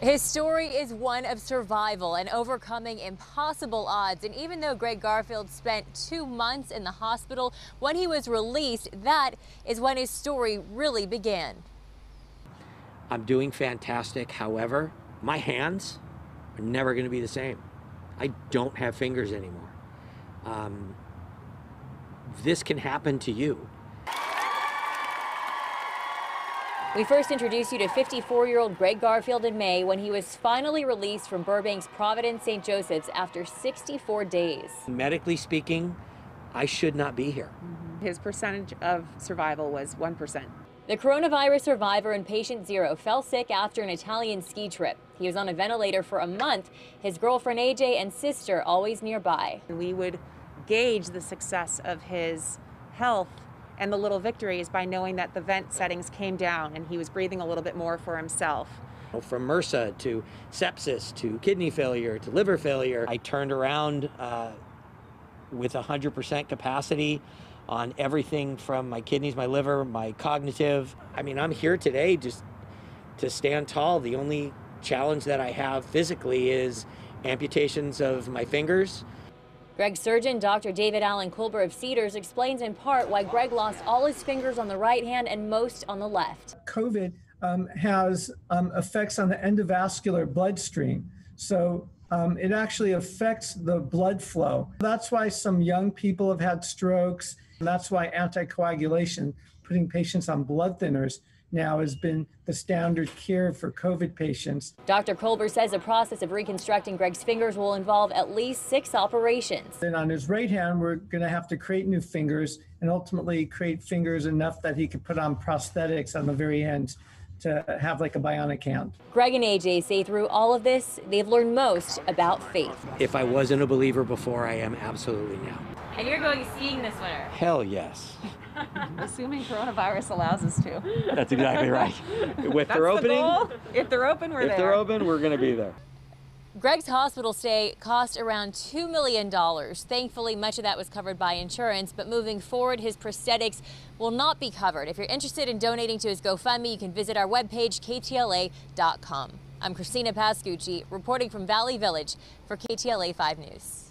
His story is one of survival and overcoming impossible odds. And even though Greg Garfield spent 2 months in the hospital, when he was released, that is when his story really began. I'm doing fantastic. However, my hands are never going to be the same. I don't have fingers anymore. This can happen to you. We first introduced you to 54-year-old Greg Garfield in May when he was finally released from Burbank's Providence St. Joseph's after 64 days. Medically speaking, I should not be here. His percentage of survival was 1%. The coronavirus survivor and patient zero fell sick after an Italian ski trip. He was on a ventilator for a month. His girlfriend AJ and sister always nearby. We would gauge the success of his health and the little victories by knowing that the vent settings came down and he was breathing a little bit more for himself. From MRSA to sepsis to kidney failure to liver failure, I turned around with 100% capacity on everything from my kidneys, my liver, my cognitive. I mean, I'm here today just to stand tall. The only challenge that I have physically is amputations of my fingers. Greg's surgeon, Dr. David Alan Kulber of Cedars, explains in part why Greg lost all his fingers on the right hand and most on the left. COVID has effects on the endovascular bloodstream, so it actually affects the blood flow. That's why some young people have had strokes. That's why anticoagulation, putting patients on blood thinners, now has been the standard care for COVID patients. Dr. Kulber says the process of reconstructing Greg's fingers will involve at least 6 operations. And on his right hand, we're going to have to create new fingers and ultimately create fingers enough that he could put on prosthetics on the very end to have like a bionic hand. Greg and AJ say through all of this, they've learned most about faith. If I wasn't a believer before, I am absolutely now. And you're going skiing this winter? Hell yes. Assuming coronavirus allows us to. That's exactly right. If they're opening, if they're open, we're there. If they're open, we're going to be there. Greg's hospital stay cost around $2 million. Thankfully, much of that was covered by insurance, but moving forward, his prosthetics will not be covered. If you're interested in donating to his GoFundMe, you can visit our webpage, ktla.com. I'm Christina Pascucci, reporting from Valley Village for KTLA 5 News.